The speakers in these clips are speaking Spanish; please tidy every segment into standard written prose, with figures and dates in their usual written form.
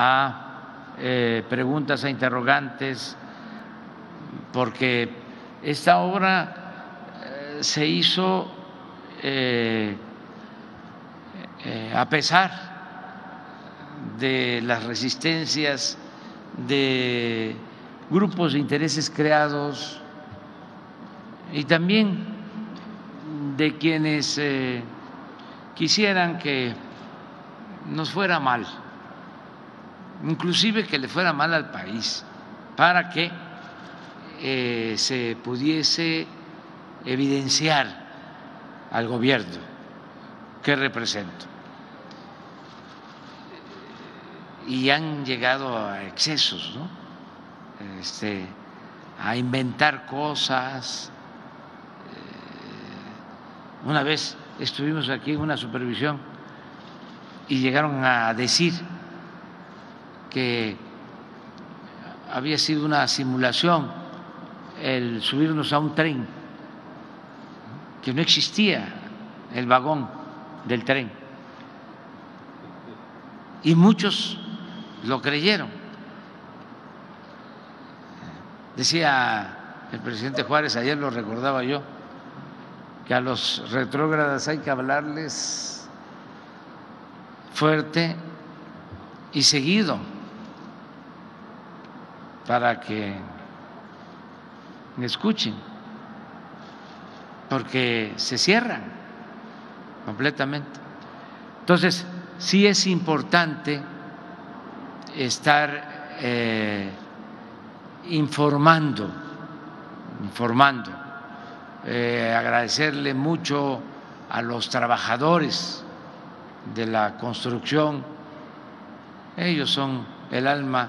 a preguntas, a interrogantes, porque esta obra se hizo a pesar de las resistencias de grupos de intereses creados y también de quienes quisieran que nos fuera mal, inclusive que le fuera mal al país, para que se pudiese evidenciar al gobierno que represento. Y han llegado a excesos, ¿no? A inventar cosas. Una vez estuvimos aquí en una supervisión y llegaron a decir que había sido una simulación el subirnos a un tren, que no existía el vagón del tren, y muchos lo creyeron. Decía el presidente Juárez, ayer lo recordaba yo, que a los retrógradas hay que hablarles fuerte y seguido para que me escuchen, porque se cierran completamente. Entonces, sí es importante estar informando, agradecerle mucho a los trabajadores de la construcción. Ellos son el alma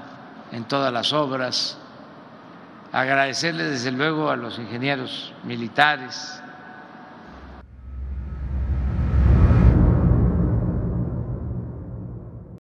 en todas las obras. Agradecerle desde luego a los ingenieros militares,